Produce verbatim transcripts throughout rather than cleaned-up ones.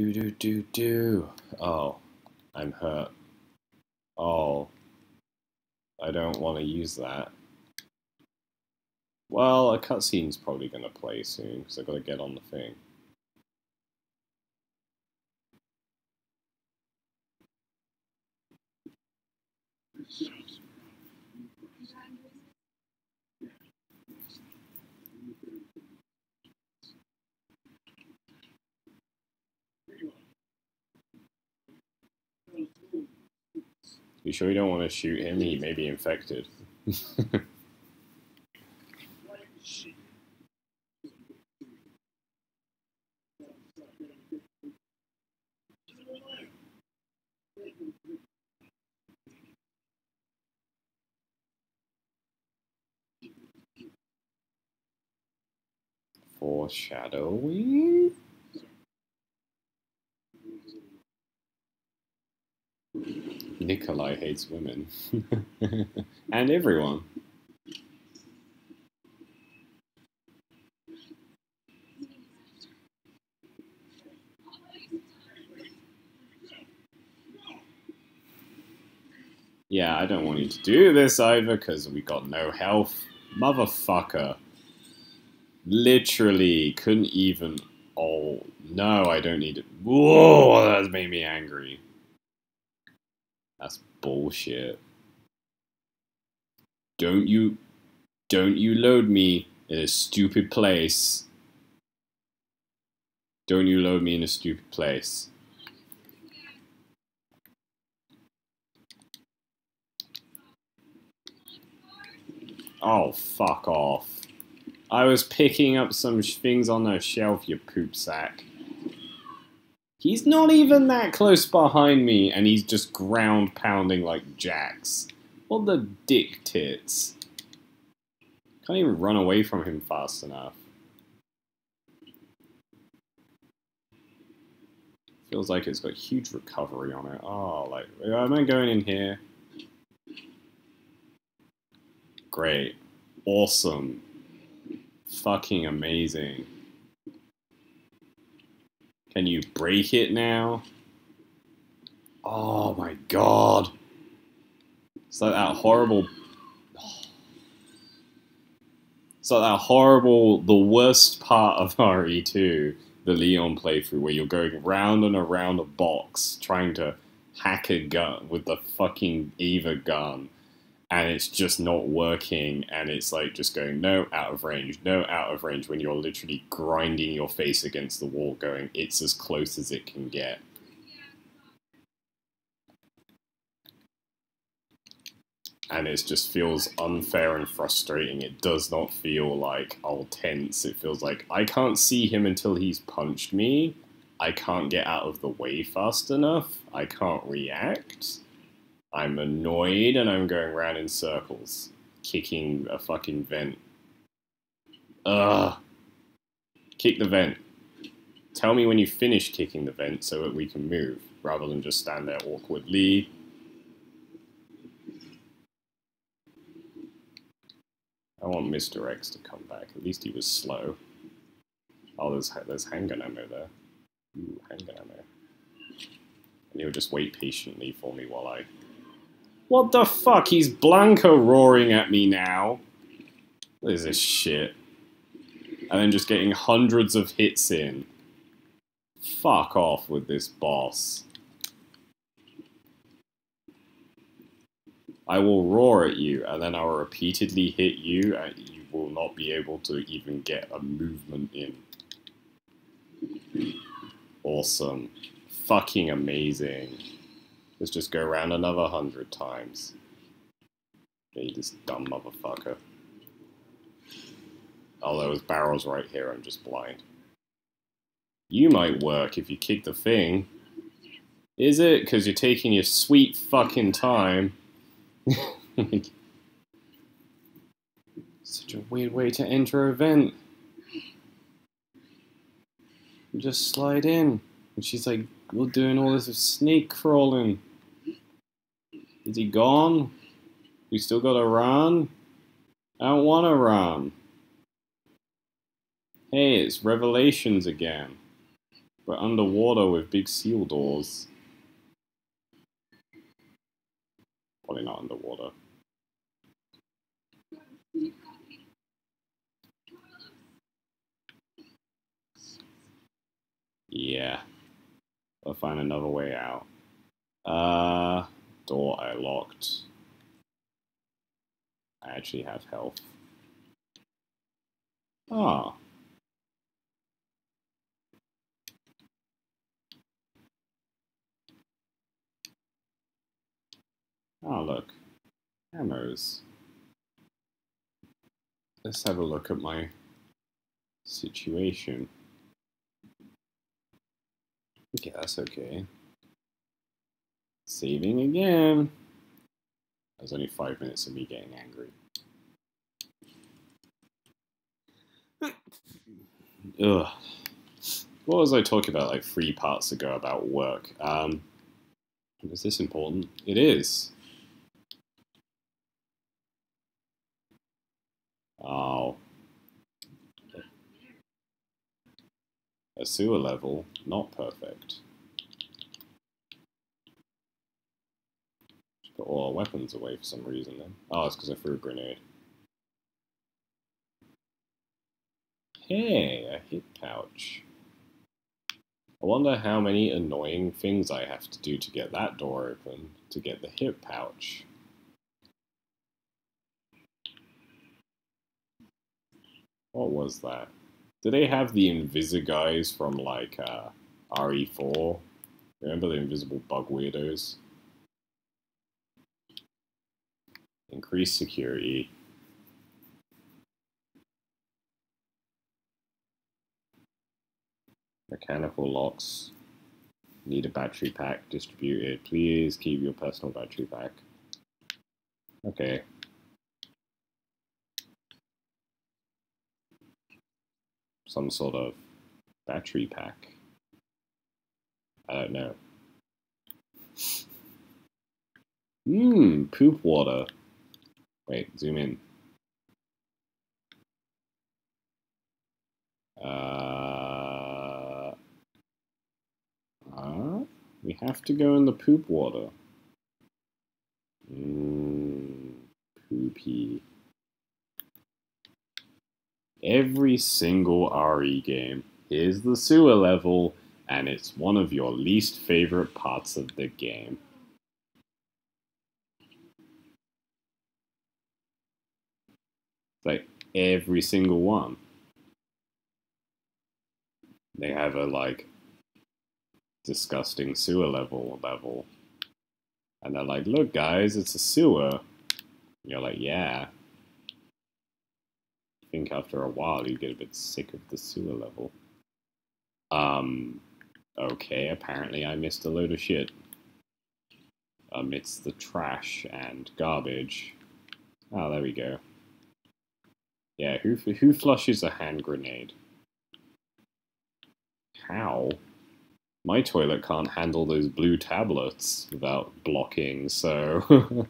Do do do do. Oh, I'm hurt. Oh, I don't want to use that. Well, a cutscene's probably going to play soon because I've got to get on the thing. You sure you don't want to shoot him? He may be infected. Foreshadowing? Nikolai hates women. And everyone. Yeah, I don't want you to do this either because we got no health. Motherfucker. Literally couldn't even. Oh, no, I don't need it. Whoa, that made me angry. That's bullshit. Don't you, don't you load me in a stupid place. Don't you load me in a stupid place. Oh, fuck off. I was picking up some things on the shelf, you poop sack. He's not even that close behind me, and he's just ground pounding like jacks. What the dick tits. Can't even run away from him fast enough. Feels like it's got huge recovery on it. Oh, like, am I going in here? Great. Awesome. Fucking amazing. Can you break it now? Oh my god. It's like that horrible... It's like that horrible, the worst part of R E two, the Leon playthrough, where you're going round and around a box trying to hack a gun with the fucking Eva gun, and it's just not working, and it's like just going, no, out of range, no, out of range, when you're literally grinding your face against the wall going, it's as close as it can get. And it just feels unfair and frustrating. It does not feel like, oh, tense. It feels like, I can't see him until he's punched me. I can't get out of the way fast enough. I can't react. I'm annoyed and I'm going round in circles, kicking a fucking vent. Ugh. Kick the vent. Tell me when you finish kicking the vent so that we can move, rather than just stand there awkwardly. I want Mister X to come back. At least he was slow. Oh, there's, there's handgun ammo there. Ooh, handgun ammo. And he'll just wait patiently for me while I... What the fuck? He's Blanco roaring at me now. What is this shit? And then just getting hundreds of hits in. Fuck off with this boss. I will roar at you, and then I will repeatedly hit you, and you will not be able to even get a movement in. Awesome. Fucking amazing. Let's just go around another hundred times. Hey, this dumb motherfucker. Oh, there was barrels right here, I'm just blind. You might work if you kick the thing. Is it? Because you're taking your sweet fucking time. Such a weird way to enter an event. You just slide in. And she's like, we're doing all this with snake crawling. Is he gone? We still gotta run? I don't wanna run. Hey, it's Revelations again. We're underwater with big seal doors. Probably not underwater. Yeah. I'll find another way out. Uh, door I locked. I actually have health. Ah. Oh, look. Ammos. Let's have a look at my situation. Okay, that's okay. Saving again. That was only five minutes of me getting angry. Ugh. What was I talking about like three parts ago about work? Um, is this important? It is. Oh. A sewer level, not perfect. Just put all our weapons away for some reason then. Oh, it's because I threw a grenade. Hey, a hip pouch. I wonder how many annoying things I have to do to get that door open, to get the hip pouch. What was that? Do they have the Invisi-guys from, like, uh, R E four? Remember the invisible bug weirdos? Increase security. Mechanical locks. Need a battery pack distributed. Please keep your personal battery pack. Okay. Some sort of battery pack. I don't know. Mmm, poop water. Wait, zoom in. Uh, uh, we have to go in the poop water. Mmm, poopy. Every single R E game is the sewer level, and it's one of your least favorite parts of the game. Like, every single one. They have a, like, disgusting sewer level level. And they're like, look guys, it's a sewer. And you're like, yeah. I think after a while you get a bit sick of the sewer level. Um, okay, apparently I missed a load of shit. Amidst the trash and garbage. Oh, there we go. Yeah, who, who flushes a hand grenade? How? My toilet can't handle those blue tablets without blocking, so...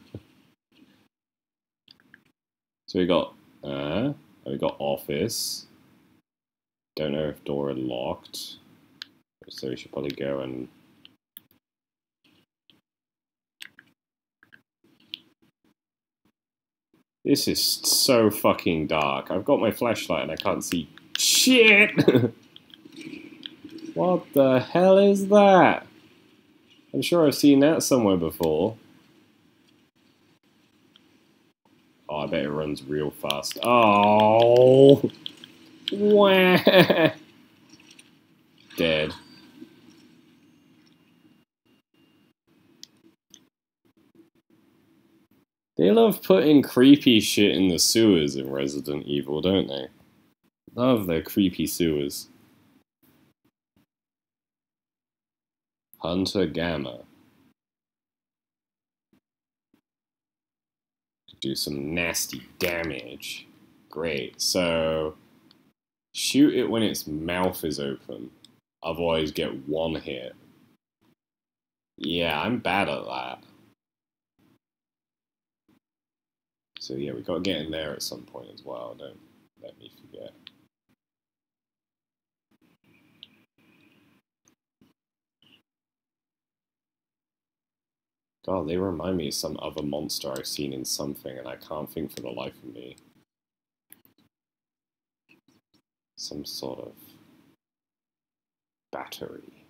so we got... Uh... We got office. Don't know if door locked, so we should probably go and this is so fucking dark. I've got my flashlight and I can't see shit. What the hell is that? I'm sure I've seen that somewhere before. Oh, I bet it runs real fast. Oh, wah. Dead. They love putting creepy shit in the sewers in Resident Evil, don't they? Love their creepy sewers. Hunter Gamma. Do some nasty damage. Great. So shoot it when its mouth is open. Otherwise get one hit. Yeah, I'm bad at that. So yeah, we gotta get in there at some point as well. Don't let me forget. God, they remind me of some other monster I've seen in something, and I can't think for the life of me. Some sort of battery.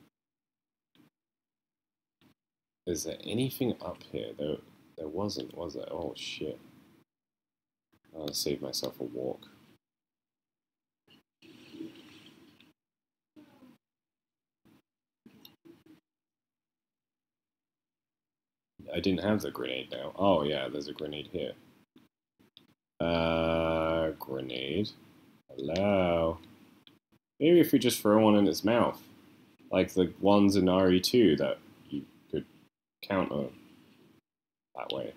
Is there anything up here? There, there wasn't, was there? Oh, shit. I'll save myself a walk. I didn't have the grenade now. Oh, yeah, there's a grenade here. Uh, grenade. Hello. Maybe if we just throw one in its mouth. Like the ones in R E two that you could counter that way.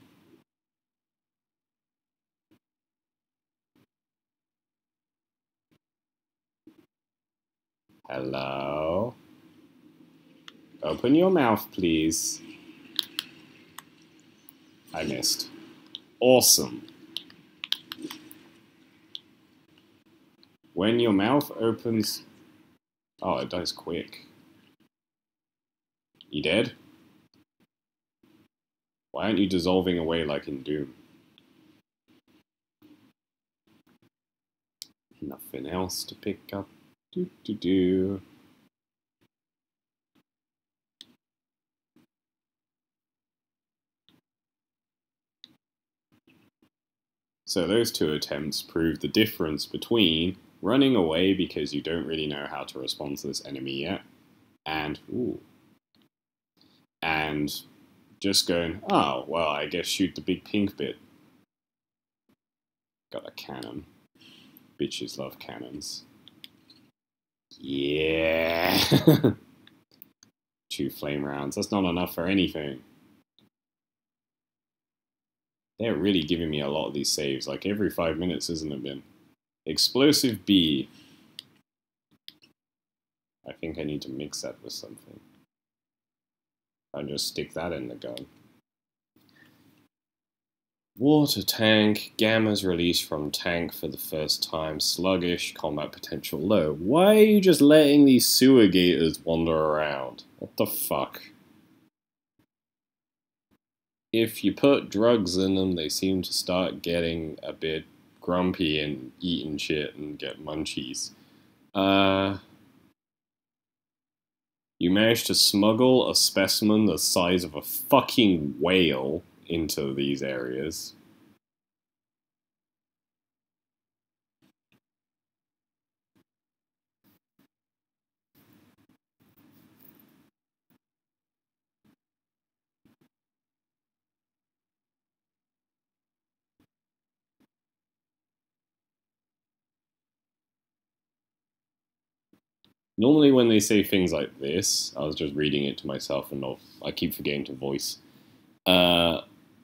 Hello. Open your mouth, please. I missed. Awesome. When your mouth opens... Oh, it dies quick. You dead? Why aren't you dissolving away like in Doom? Nothing else to pick up. Do do do. So those two attempts prove the difference between running away because you don't really know how to respond to this enemy yet, and ooh, and just going, oh, well, I guess shoot the big pink bit. Got a cannon. Bitches love cannons. Yeah. Two flame rounds. That's not enough for anything. They're really giving me a lot of these saves. Like every five minutes, isn't it, Ben? Explosive B. I think I need to mix that with something. I'll just stick that in the gun. Water tank. Gamma's released from tank for the first time. Sluggish. Combat potential low. Why are you just letting these sewer gators wander around? What the fuck? If you put drugs in them, they seem to start getting a bit grumpy and eating shit and get munchies. Uh, you managed to smuggle a specimen the size of a fucking whale into these areas. Normally when they say things like this, I was just reading it to myself and I'll, I keep forgetting to voice. Uh,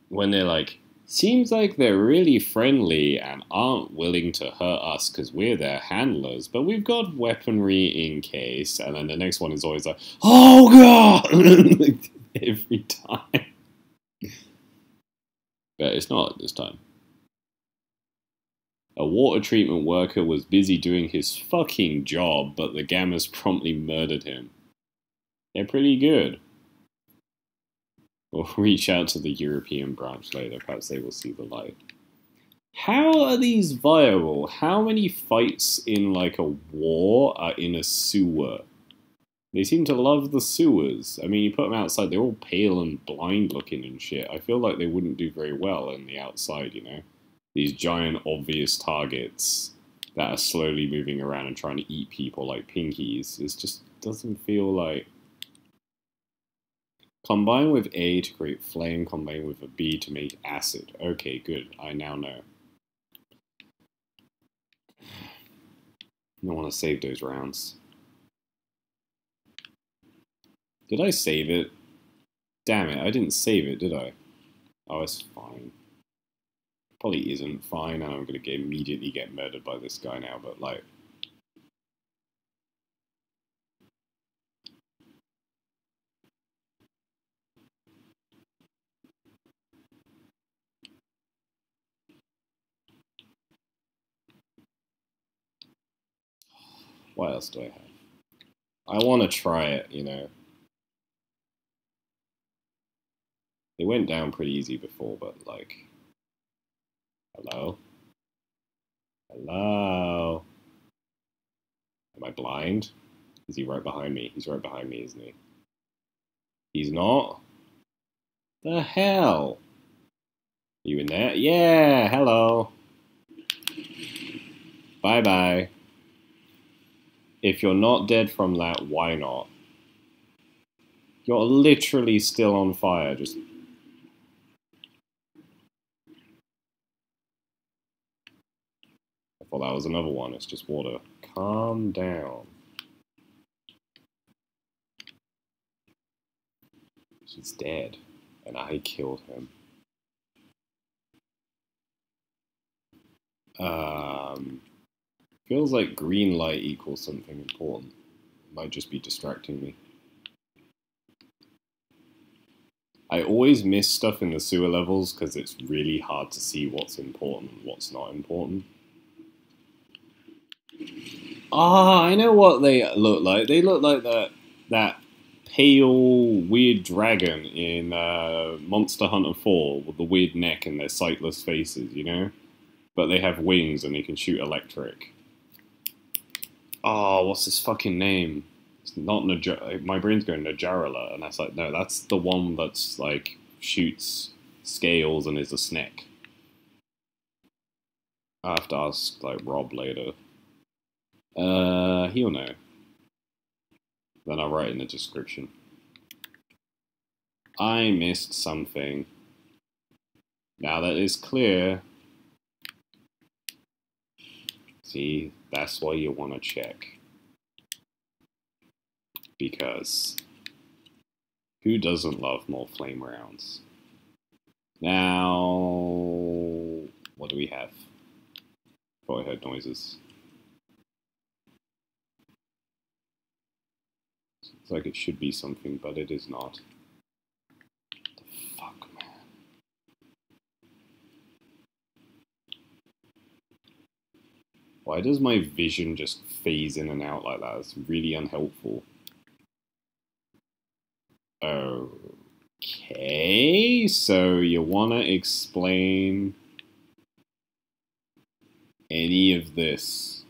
when they're like, seems like they're really friendly and aren't willing to hurt us because we're their handlers, but we've got weaponry in case. And then the next one is always like, oh God! Every time. But it's not this time. A water treatment worker was busy doing his fucking job, but the Gammas promptly murdered him. They're pretty good. We'll reach out to the European branch later, perhaps they will see the light. How are these viable? How many fights in like a war are in a sewer? They seem to love the sewers. I mean, you put them outside, they're all pale and blind looking and shit. I feel like they wouldn't do very well in the outside, you know? These giant obvious targets that are slowly moving around and trying to eat people like pinkies. It just doesn't feel like... Combine with A to create flame, combine with a B to make acid. Okay, good. I now know. I don't want to save those rounds. Did I save it? Damn it, I didn't save it, did I? Oh, it's fine. Probably isn't fine, and I'm going to get, immediately get murdered by this guy now, but like... What else do I have? I want to try it, you know. They went down pretty easy before, but like, hello? Hello? Am I blind? Is he right behind me? He's right behind me, isn't he? He's not? The hell? Are you in there? Yeah, hello. Bye-bye. If you're not dead from that, why not? You're literally still on fire, just... I thought that was another one, it's just water. Calm down. She's dead, and I killed him. Um... Feels like green light equals something important. It might just be distracting me. I always miss stuff in the sewer levels because it's really hard to see what's important and what's not important. Ah, I know what they look like. They look like that, that pale, weird dragon in uh, Monster Hunter four with the weird neck and their sightless faces, you know? But they have wings and they can shoot electric. Oh, what's his fucking name? It's not Najar. My brain's going Najarala, and that's like, no, that's the one that's like shoots scales and is a snake. I have to ask like Rob later. Uh, he'll know. Then I'll write in the description. I missed something. Now that is clear. See, that's why you want to check. Because who doesn't love more flame rounds? Now, what do we have? Thought I heard noises. It's like it should be something, but it is not. The fuck, man. Why does my vision just phase in and out like that? It's really unhelpful. Okay, so you want to explain any of this?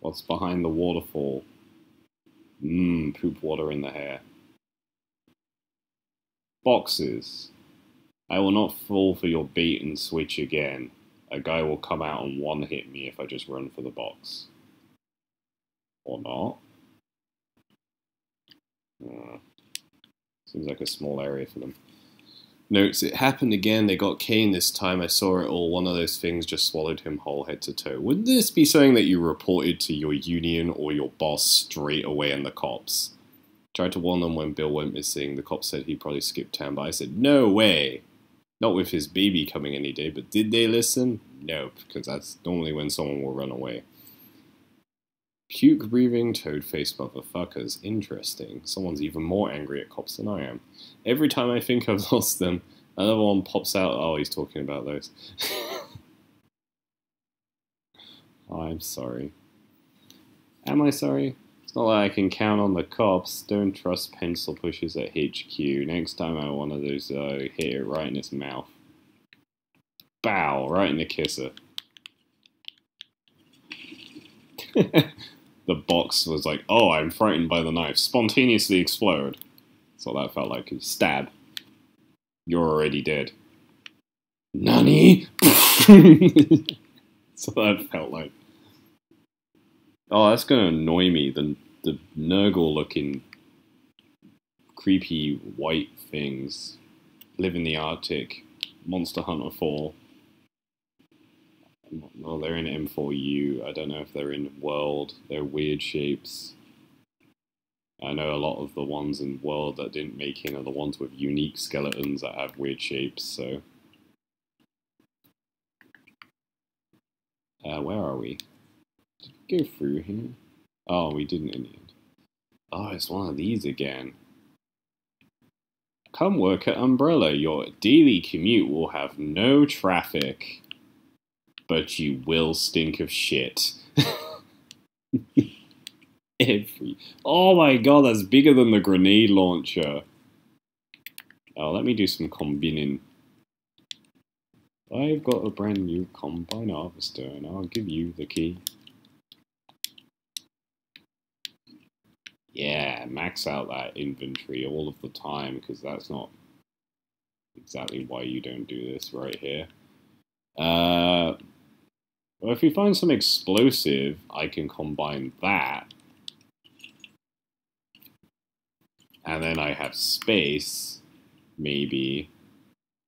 What's behind the waterfall? Mmm, poop water in the hair. Boxes. I will not fall for your bait and switch again. A guy will come out and one-hit me if I just run for the box. Or not. Uh, seems like a small area for them. Notes, it happened again. They got Kane this time. I saw it all. One of those things just swallowed him whole, head to toe. Wouldn't this be something that you reported to your union or your boss straight away and the cops? Tried to warn them when Bill went missing. The cops said he probably skipped town, but I said, no way. Not with his baby coming any day, but did they listen? No, because that's normally when someone will run away. Puke-breathing, toad-faced motherfuckers. Interesting. Someone's even more angry at cops than I am. Every time I think I've lost them, another one pops out. Oh, he's talking about those. I'm sorry. Am I sorry? It's not like I can count on the cops. Don't trust pencil pushers at H Q. Next time I want one of those, uh, hit it right in his mouth. Bow, right in the kisser. The box was like, oh, I'm frightened by the knife. Spontaneously explode. That's what that felt like. Stab. You're already dead. Nani? That's what that felt like. Oh, that's gonna annoy me. The the Nurgle-looking, creepy white things live in the Arctic. Monster Hunter four. Well, they're in M four U. I don't know if they're in World. They're weird shapes. I know a lot of the ones in World that didn't make in are the ones with unique skeletons that have weird shapes. So, uh, where are we? Did we go through here? Oh, we didn't in the end. Oh, it's one of these again. Come work at Umbrella. Your daily commute will have no traffic. But you will stink of shit. Every... Oh my god, that's bigger than the grenade launcher. Now let me do some combining. I've got a brand new combine harvester, and I'll give you the key. Yeah, max out that inventory all of the time, because that's not exactly why you don't do this right here. Uh, well, if we find some explosive, I can combine that. And then I have space, maybe.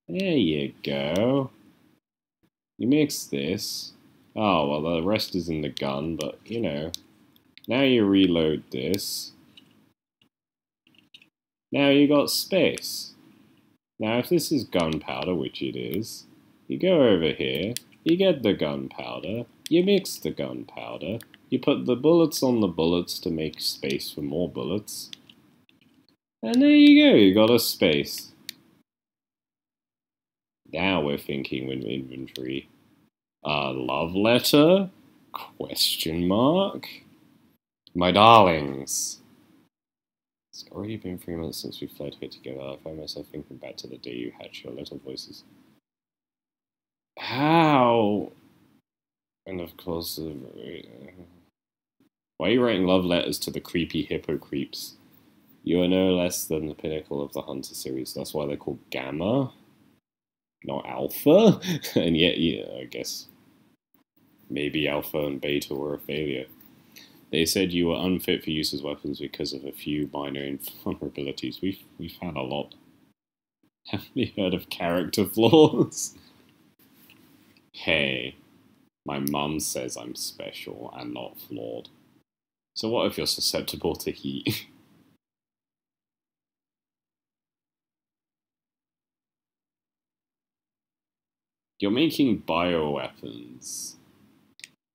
There you go. You mix this. Oh, well, the rest is in the gun, but, you know. Now you reload this. Now you got space. Now, if this is gunpowder, which it is, you go over here, you get the gunpowder, you mix the gunpowder, you put the bullets on the bullets to make space for more bullets. And there you go, you got a space. Now we're thinking with inventory. A love letter? Question mark? My darlings. It's already been three months since we fled here together. I find myself thinking back to the day you hatched your little voices. How? And of course, uh, why are you writing love letters to the creepy hippo creeps? You are no less than the pinnacle of the Hunter series. That's why they're called Gamma. Not Alpha, and yet, yeah, I guess maybe Alpha and Beta were a failure. They said you were unfit for use as weapons because of a few minor invulnerabilities. We've, we've had a lot. Haven't you heard of character flaws? Hey, my mum says I'm special and not flawed. So what if you're susceptible to heat? You're making bioweapons.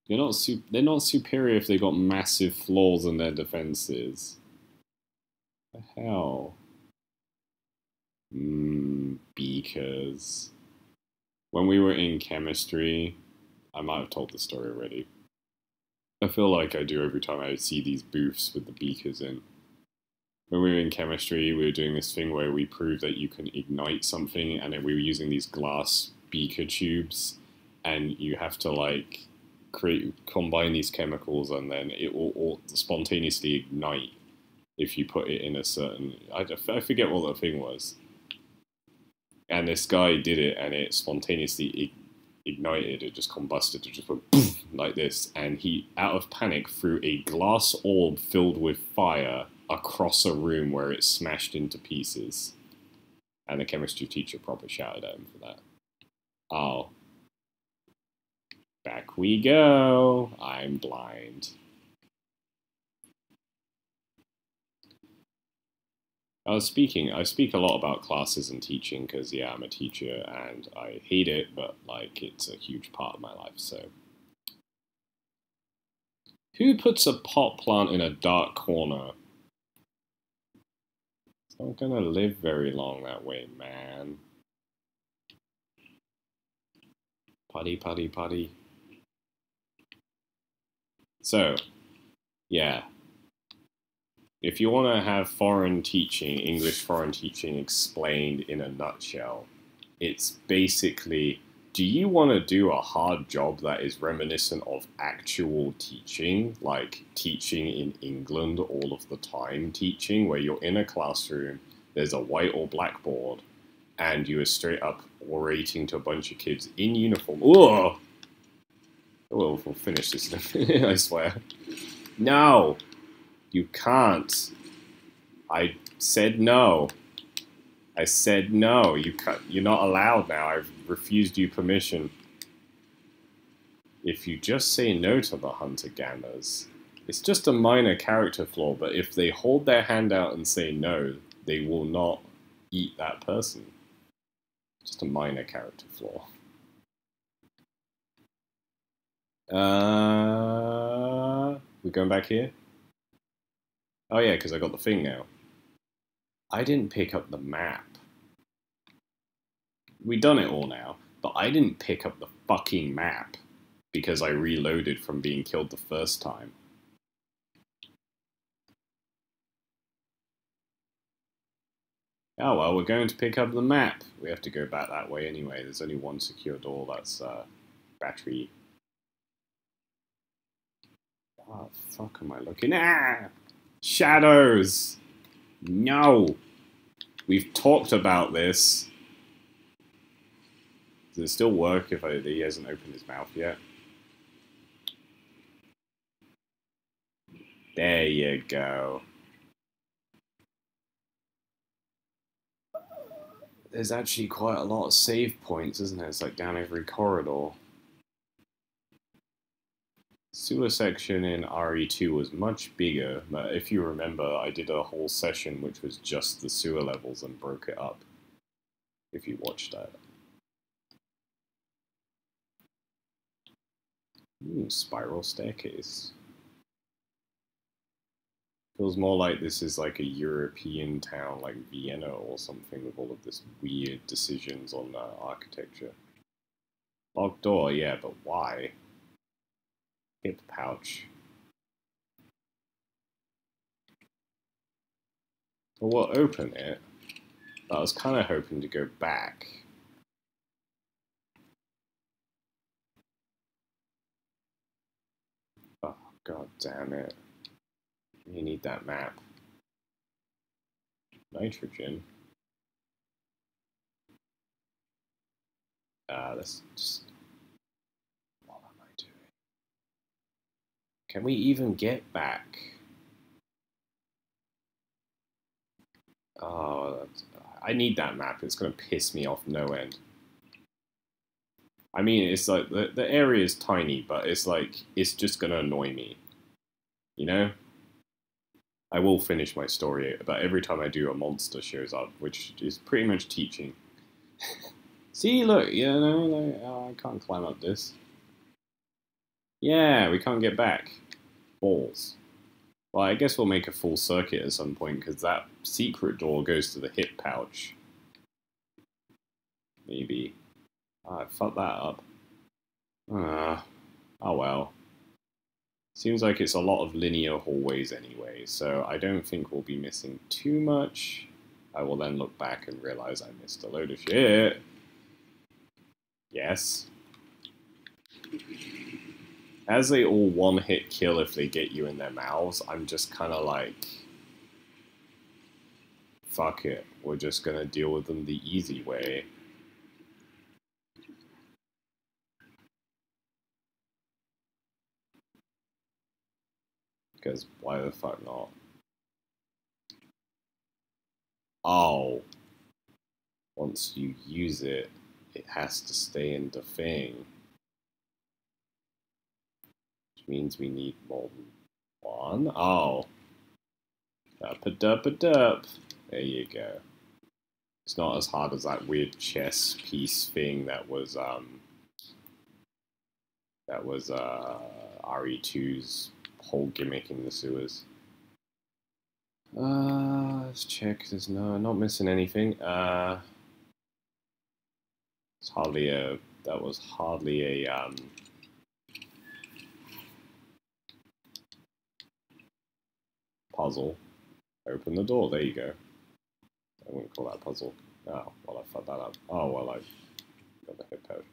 They're not su they're not superior if they got massive flaws in their defenses. What the hell? Mmm, beakers. When we were in chemistry, I might have told the story already. I feel like I do every time I see these booths with the beakers in. When we were in chemistry, we were doing this thing where we proved that you can ignite something, and then we were using these glass beaker tubes, and you have to like create combine these chemicals, and then it will all spontaneously ignite if you put it in a certain. I, I forget what the thing was, and this guy did it, and it spontaneously ignited. It just combusted. It just went poof, like this, and he, out of panic, threw a glass orb filled with fire across a room where it smashed into pieces, and the chemistry teacher proper shouted at him for that. Oh, back we go. I'm blind. I was speaking, I speak a lot about classes and teaching because, yeah, I'm a teacher and I hate it, but, like, it's a huge part of my life, so. Who puts a pot plant in a dark corner? It's not gonna live very long that way, man. Putty, putty, putty. So, yeah. If you want to have foreign teaching, English foreign teaching explained in a nutshell, it's basically, do you want to do a hard job that is reminiscent of actual teaching, like teaching in England all of the time teaching, where you're in a classroom, there's a white or black board, and you were straight up orating to a bunch of kids in uniform. Whoa! Oh, we'll finish this in a minute, I swear. No! You can't. I said no. I said no. You can't. You're not allowed now. I've refused you permission. If you just say no to the Hunter Gammas, it's just a minor character flaw, but if they hold their hand out and say no, they will not eat that person. Just a minor character flaw. Uh, we're going back here? Oh yeah, because I got the thing now. I didn't pick up the map. We done it all now, but I didn't pick up the fucking map because I reloaded from being killed the first time. Oh well, we're going to pick up the map. We have to go back that way anyway. There's only one secure door. That's uh, battery. Oh, fuck am I looking at? Ah! Shadows! No! We've talked about this. Does it still work if I, he hasn't opened his mouth yet? There you go. There's actually quite a lot of save points, isn't there? It's like down every corridor. Sewer section in R E two was much bigger, but if you remember, I did a whole session which was just the sewer levels and broke it up, if you watched that. Ooh, spiral staircase. Feels more like this is like a European town, like Vienna or something, with all of this weird decisions on uh, architecture. Locked door, yeah, but why? Hip pouch. Well, we'll open it. But I was kind of hoping to go back. Oh, god damn it. You need that map. Nitrogen. Ah, uh, that's just... What am I doing? Can we even get back? Oh, that's... I need that map. It's going to piss me off no end. I mean, it's like, the, the area is tiny, but it's like, it's just going to annoy me. You know? I will finish my story, but every time I do, a monster shows up, which is pretty much teaching. See, look, you know, like, oh, I can't climb up this. Yeah, we can't get back. Balls. Well, I guess we'll make a full circuit at some point, because that secret door goes to the hip pouch. Maybe. Oh, I fucked that up. Uh, oh well. Seems like it's a lot of linear hallways anyway, so I don't think we'll be missing too much. I will then look back and realize I missed a load of shit. Yes. As they all one-hit kill if they get you in their mouths, I'm just kind of like... Fuck it, we're just gonna deal with them the easy way. Because why the fuck not? Oh. Once you use it, it has to stay in the thing. Which means we need more than one. Oh. Dup-a-dup-a-dup. There you go. It's not as hard as that weird chess piece thing that was, um... That was, uh... R E two's... whole gimmick in the sewers. Uh, let's check. There's no, not missing anything. Uh, it's hardly a. That was hardly a. Um, puzzle. Open the door. There you go. I wouldn't call that a puzzle. Oh well, I fucked that up. Oh well, I got the hip pouch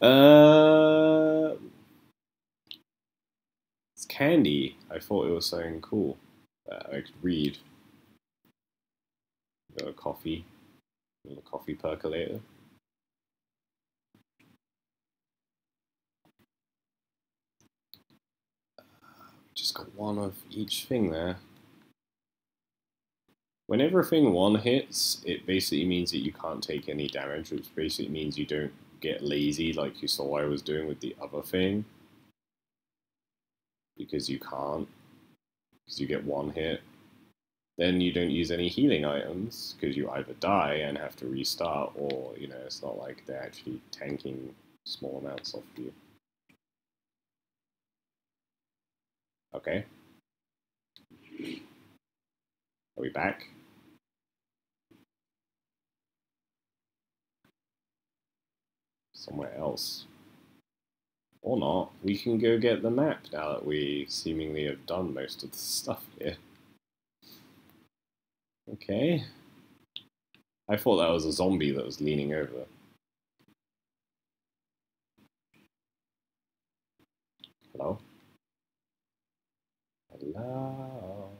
now. Uh. Candy. I thought it was something cool that I could read. Got a coffee, a little coffee percolator. Just got one of each thing there. Whenever a thing one hits, it basically means that you can't take any damage, which basically means you don't get lazy like you saw I was doing with the other thing. Because you can't, because you get one hit. Then you don't use any healing items, because you either die and have to restart, or, you know, it's not like they're actually tanking small amounts off you. Okay. Are we back? Somewhere else. Or not, we can go get the map now that we seemingly have done most of the stuff here. Okay, I thought that was a zombie that was leaning over. Hello? Hello?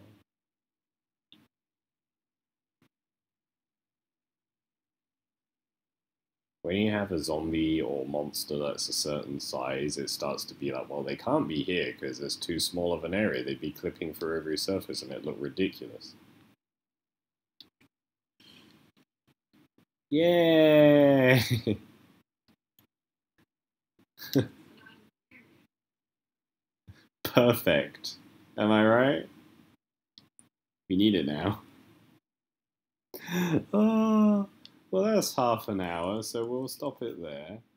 When you have a zombie or monster that's a certain size, it starts to be like, well, they can't be here because there's too small of an area. They'd be clipping through every surface and it'd look ridiculous. Yeah. Perfect. Am I right? We need it now. Oh, well, that's half an hour, so we'll stop it there.